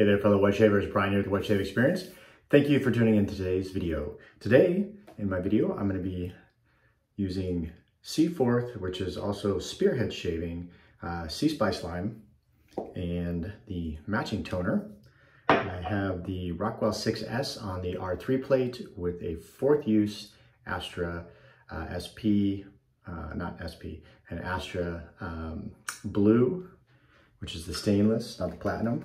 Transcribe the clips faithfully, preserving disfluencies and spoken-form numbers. Hey there, fellow white shavers, Brian here with the White Shave Experience. Thank you for tuning in to today's video. Today, in my video, I'm going to be using Seaforth, which is also Spearhead Shaving, uh, Sea Spice Lime, and the matching toner. I have the Rockwell six S on the R three plate with a fourth use Astra uh, SP, uh, not SP, an Astra um, Blue, which is the stainless, not the platinum.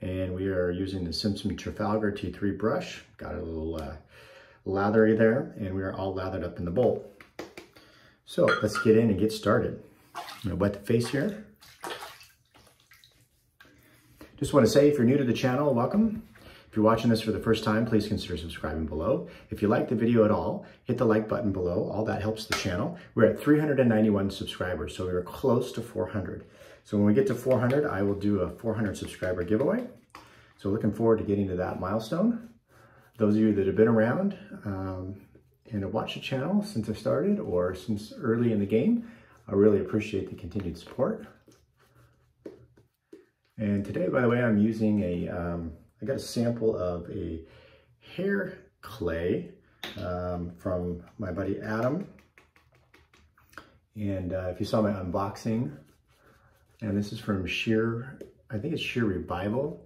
And we are using the Simpson Trafalgar T three brush. Got a little uh, lathery there, and we are all lathered up in the bowl. So let's get in and get started. I'm gonna wet the face here. Just wanna say, if you're new to the channel, welcome. If you're watching this for the first time, please consider subscribing below. If you like the video at all, hit the like button below. All that helps the channel. We're at three hundred ninety-one subscribers, so we are close to four hundred. So when we get to four hundred, I will do a four hundred subscriber giveaway. So looking forward to getting to that milestone. Those of you that have been around um, and have watched the channel since I started or since early in the game, I really appreciate the continued support. And today, by the way, I'm using a, um, I got a sample of a hair clay um, from my buddy Adam. And uh, if you saw my unboxing, and this is from Shear, I think it's Shear Revival,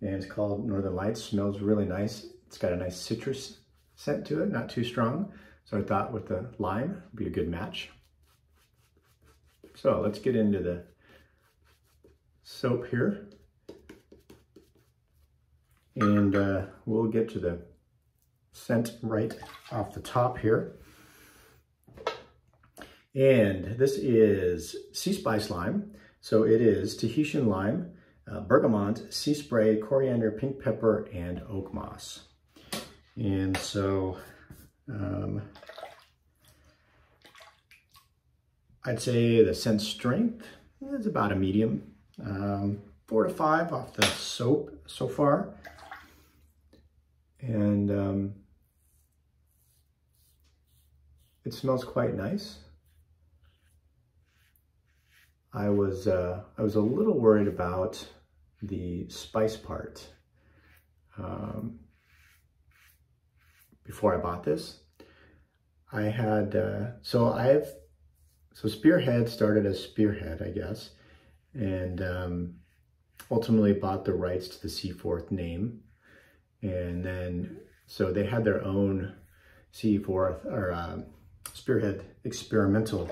and it's called Northern Lights. Smells really nice. It's got a nice citrus scent to it, not too strong. So I thought with the lime, it'd be a good match. So let's get into the soap here. And uh, we'll get to the scent right off the top here. And this is Sea Spice Lime. So it is Tahitian Lime, uh, Bergamot, Sea Spray, Coriander, Pink Pepper, and Oak Moss. And so um, I'd say the scent strength is about a medium. Um, four to five off the soap so far. And um, it smells quite nice. I was uh, I was a little worried about the spice part um, before I bought this. I had uh, so I've so Spearhead started as Spearhead, I guess, and um, ultimately bought the rights to the Seaforth name, and then so they had their own Seaforth or uh, Spearhead experimental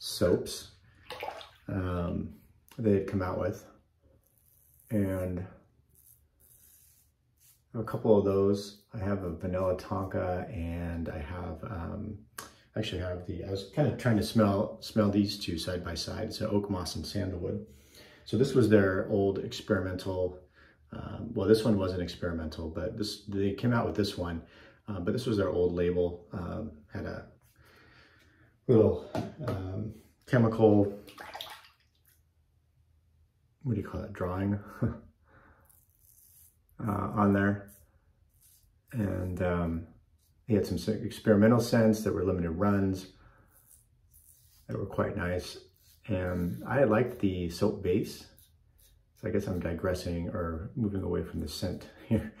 soaps Um, they had come out with, and a couple of those. I have a vanilla tonka, and I have um, actually I have the. I was kind of trying to smell smell these two side by side. So oak moss and sandalwood. So this was their old experimental. Um, well, this one wasn't experimental, but this they came out with this one. Uh, but this was their old label. Um, had a little um, chemical. What do you call that, drawing uh, on there. And um, he had some experimental scents that were limited runs that were quite nice. And I liked the soap base. So I guess I'm digressing or moving away from the scent here,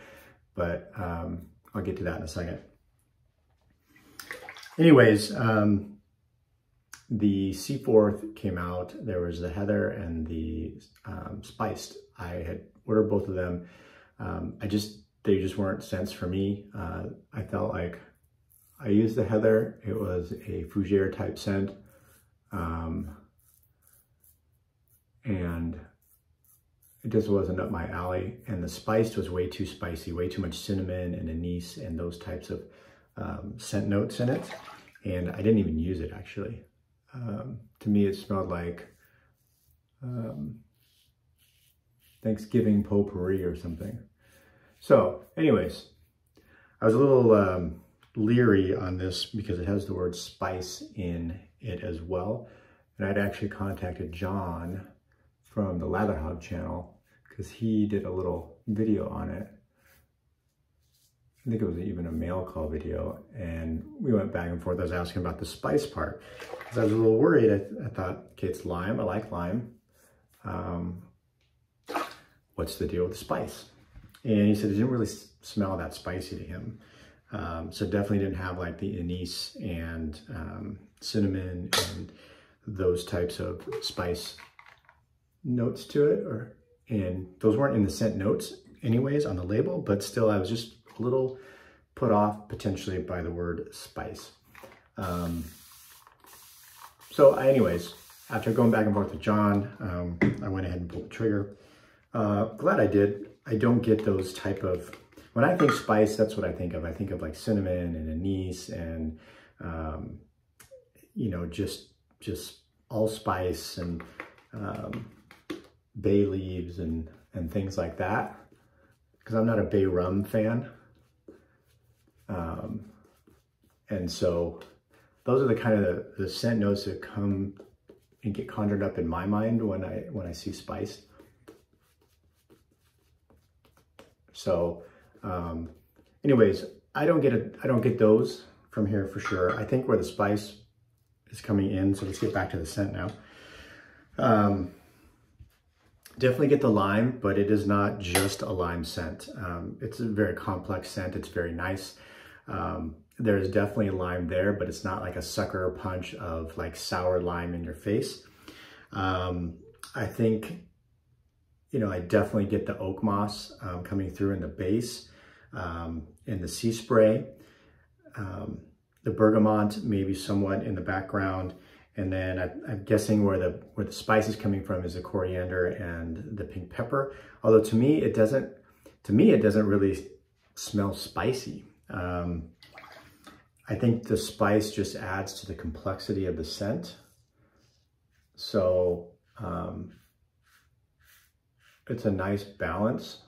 but um, I'll get to that in a second. Anyways, um, the Seaforth came out. There was the heather and the um, spiced. I had ordered both of them. Um, I just, they just weren't scents for me. Uh, I felt like I used the heather. It was a fougere type scent. Um, and it just wasn't up my alley. And the spiced was way too spicy, way too much cinnamon and anise and those types of um, scent notes in it. And I didn't even use it actually. Um, to me, it smelled like um, Thanksgiving potpourri or something. So anyways, I was a little um, leery on this because it has the word spice in it as well. And I'd actually contacted John from the Latherhog channel because he did a little video on it. I think it was even a mail call video, and we went back and forth. I was asking about the spice part because I was a little worried. I, th I thought, okay, it's lime. I like lime. Um, what's the deal with the spice? And he said it didn't really smell that spicy to him. Um, so definitely didn't have like the anise and um, cinnamon and those types of spice notes to it, or and those weren't in the scent notes anyways on the label, but still I was just a little put off potentially by the word spice. Um, so I, anyways, after going back and forth with John, um, I went ahead and pulled the trigger. Uh, glad I did. I don't get those type of, when I think spice, that's what I think of. I think of like cinnamon and anise and, um, you know, just just allspice and um, bay leaves and, and things like that. Because I'm not a bay rum fan. Um, and so those are the kind of the, the scent notes that come and get conjured up in my mind when I, when I see spice. So um, anyways, I don't get a, I don't get those from here for sure. I think where the spice is coming in, so let's get back to the scent now. Um, definitely get the lime, but it is not just a lime scent. Um, it's a very complex scent. It's very nice. Um, there's definitely lime there, but it's not like a sucker punch of like sour lime in your face. Um, I think, you know, I definitely get the oak moss um, coming through in the base, um, in the sea spray. Um, the bergamot maybe somewhat in the background. And then I, I'm guessing where the where the spice is coming from is the coriander and the pink pepper. Although to me it doesn't, to me it doesn't really smell spicy. Um, I think the spice just adds to the complexity of the scent. So um, it's a nice balance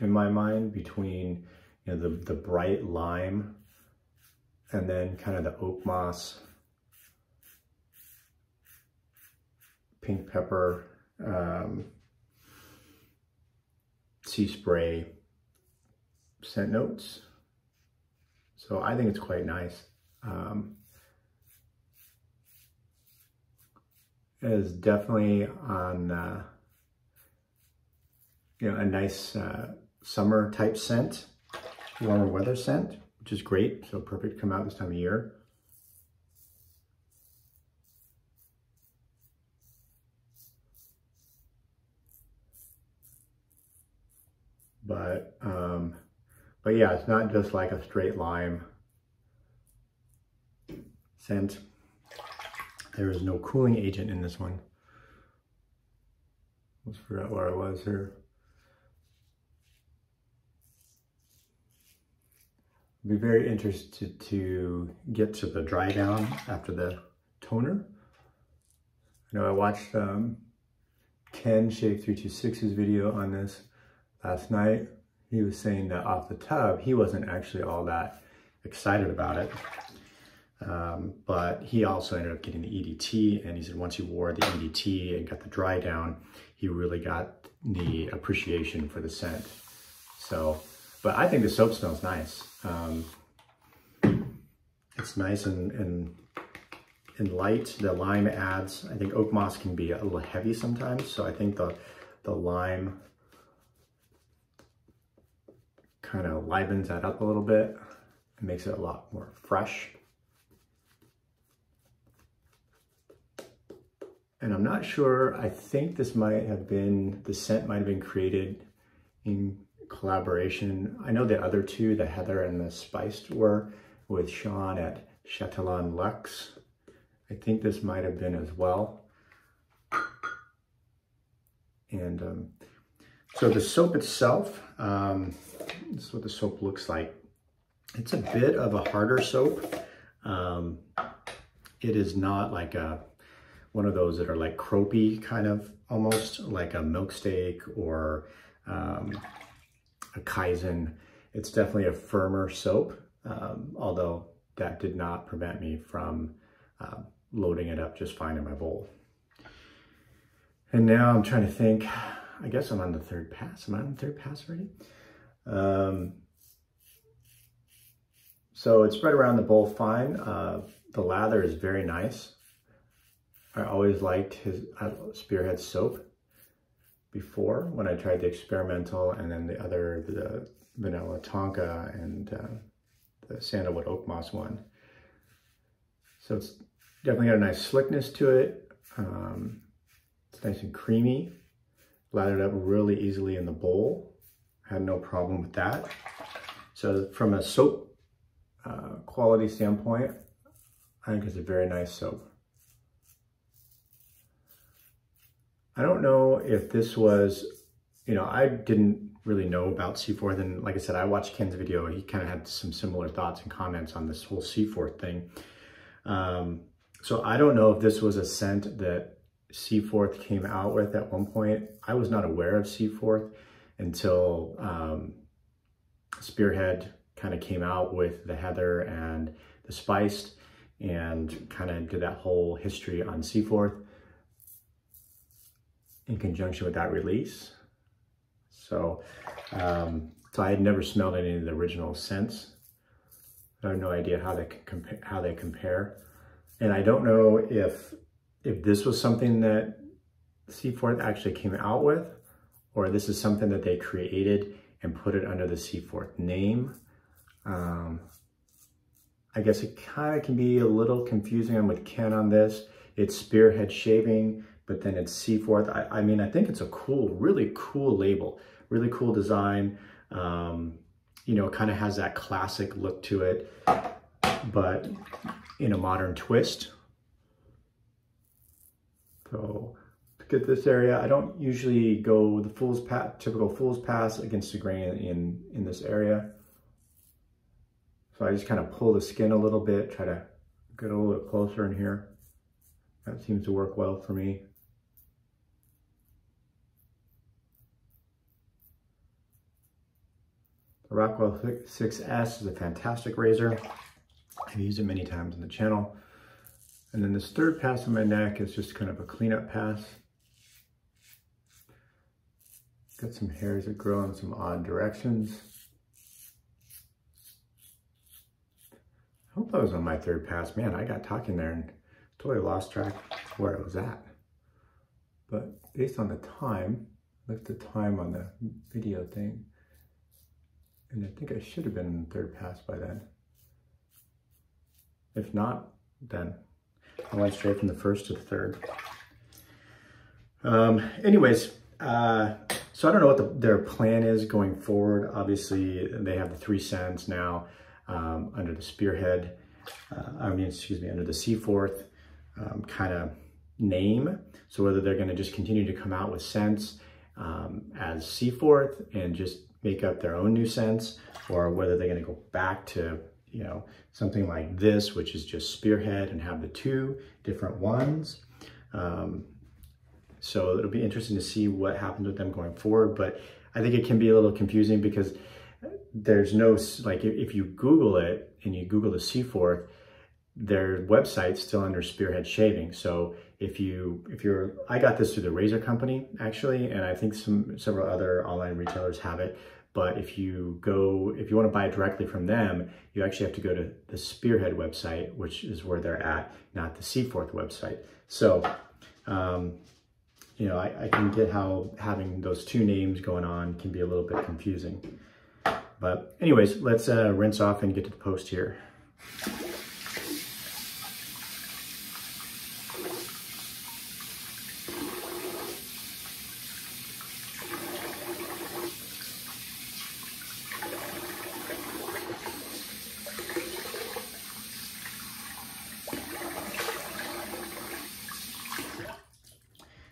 in my mind between, you know, the the bright lime and then kind of the oak moss, pink pepper, um, sea spray scent notes. So I think it's quite nice. Um, it is definitely on, uh, you know, a nice uh, summer type scent, warmer weather scent, which is great. So perfect to come out this time of year. But, um, but yeah, it's not just like a straight lime scent. There is no cooling agent in this one. Almost forgot where I was here. Be very interested to get to the dry down after the toner. I know I watched um, Ken Shave three two six's video on this last night. He was saying that off the tub, he wasn't actually all that excited about it. Um, but he also ended up getting the E D T, and he said once he wore the E D T and got the dry down, he really got the appreciation for the scent. So, but I think the soap smells nice. Um, it's nice and, and, and light. The lime adds, I think oak moss can be a little heavy sometimes. So I think the, the lime kind of livens that up a little bit. It makes it a lot more fresh. And I'm not sure, I think this might have been, the scent might have been created in collaboration. I know the other two, the Heather and the Spiced, were with Sean at Châtillon Lux. I think this might have been as well. And um, so the soap itself, um, this is what the soap looks like. It's a bit of a harder soap. Um, it is not like a one of those that are like cropey kind of, almost like a milkshake or um, a Kaizen. It's definitely a firmer soap, um, although that did not prevent me from uh, loading it up just fine in my bowl. And now I'm trying to think, I guess I'm on the third pass. Am I on the third pass already? Um, so it spread around the bowl fine. Uh, the lather is very nice. I always liked his uh, Spearhead soap. before when I tried the experimental and then the other, the vanilla tonka and uh, the sandalwood oak moss one. So it's definitely got a nice slickness to it. Um, it's nice and creamy, lathered up really easily in the bowl. I had no problem with that. So from a soap uh, quality standpoint, I think it's a very nice soap. I don't know if this was, you know, I didn't really know about Seaforth, and like I said, I watched Ken's video. He kind of had some similar thoughts and comments on this whole Seaforth thing. Um, so I don't know if this was a scent that Seaforth came out with at one point. I was not aware of Seaforth until um, Spearhead kind of came out with the heather and the spiced and kind of did that whole history on Seaforth in conjunction with that release. So, um, so I had never smelled any of the original scents. I have no idea how they compare, how they compare, and I don't know if if this was something that Seaforth actually came out with, or this is something that they created and put it under the Seaforth name. Um, I guess it kind of can be a little confusing. I'm with Ken on this. It's Spearhead Shaving, but then it's Seaforth. I, I mean, I think it's a cool, really cool label, really cool design. Um, you know, it kind of has that classic look to it, but in a modern twist. So to get this area, I don't usually go the fool's pass, typical fool's pass against the grain in, in this area. So I just kind of pull the skin a little bit, try to get a little bit closer in here. That seems to work well for me. The Rockwell six S is a fantastic razor. I've used it many times on the channel. And then this third pass on my neck is just kind of a cleanup pass. Got some hairs that grow in some odd directions. I hope that was on my third pass. Man, I got talking there and totally lost track of where it was at. But based on the time, look at the time on the video thing. And I think I should have been in the third pass by then. If not, then I went straight from the first to the third. Um, anyways, uh, so I don't know what the, their plan is going forward. Obviously, they have the three scents now um, under the Spearhead, uh, I mean, excuse me, under the Seaforth um, kind of name. So whether they're going to just continue to come out with scents um, as Seaforth and just make up their own new scents, or whether they're going to go back to, you know, something like this, which is just Spearhead, and have the two different ones. Um, so it'll be interesting to see what happens with them going forward. But I think it can be a little confusing because there's no, like, if you Google it and you Google the Seaforth, their website's still under Spearhead Shaving. So if you, if you're, I got this through the Razor Company actually, and I think some several other online retailers have it. But if you go, if you want to buy it directly from them, you actually have to go to the Spearhead website, which is where they're at, not the Seaforth website. So, um, you know, I, I can get how having those two names going on can be a little bit confusing. But anyways, let's uh, rinse off and get to the post here.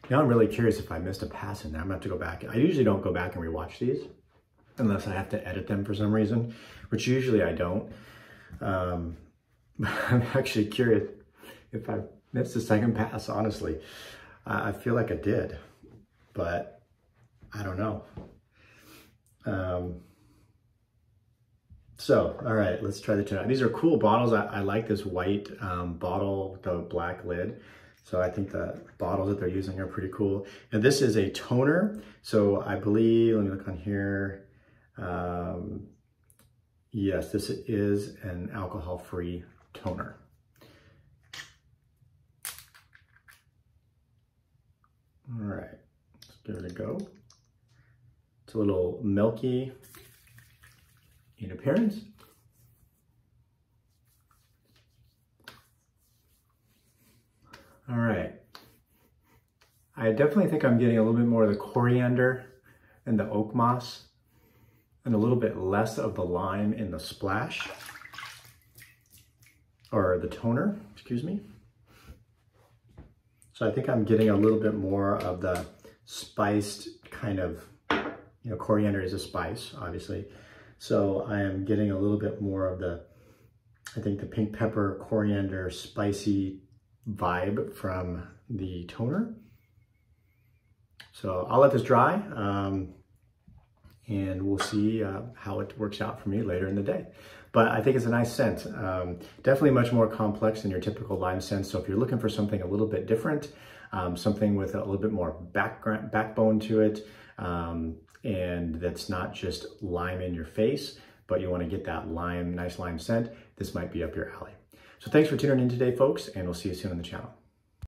Now I'm really curious if I missed a pass in there. I'm gonna have to go back. I usually don't go back and rewatch these unless I have to edit them for some reason, which usually I don't. Um, I'm actually curious if I missed a second pass, honestly. Uh, I feel like I did, but I don't know. Um, so, all right, let's try the two. These are cool bottles. I, I like this white um, bottle, the black lid. So I think the bottles that they're using are pretty cool. And this is a toner. So I believe, let me look on here. Um, yes, this is an alcohol-free toner. All right, let's give it a go. It's a little milky in appearance. All right. I definitely think I'm getting a little bit more of the coriander and the oak moss and a little bit less of the lime in the splash or the toner, excuse me. So I think I'm getting a little bit more of the spiced kind of, you know, coriander is a spice, obviously. So I am getting a little bit more of the, I think the pink pepper, coriander, spicy vibe from the toner. So I'll let this dry um, and we'll see uh, how it works out for me later in the day. But I think it's a nice scent. Um, definitely much more complex than your typical lime scent. So if you're looking for something a little bit different, um, something with a little bit more background, backbone to it, um, and that's not just lime in your face, but you want to get that lime, nice lime scent, this might be up your alley. So thanks for tuning in today, folks, and we'll see you soon on the channel.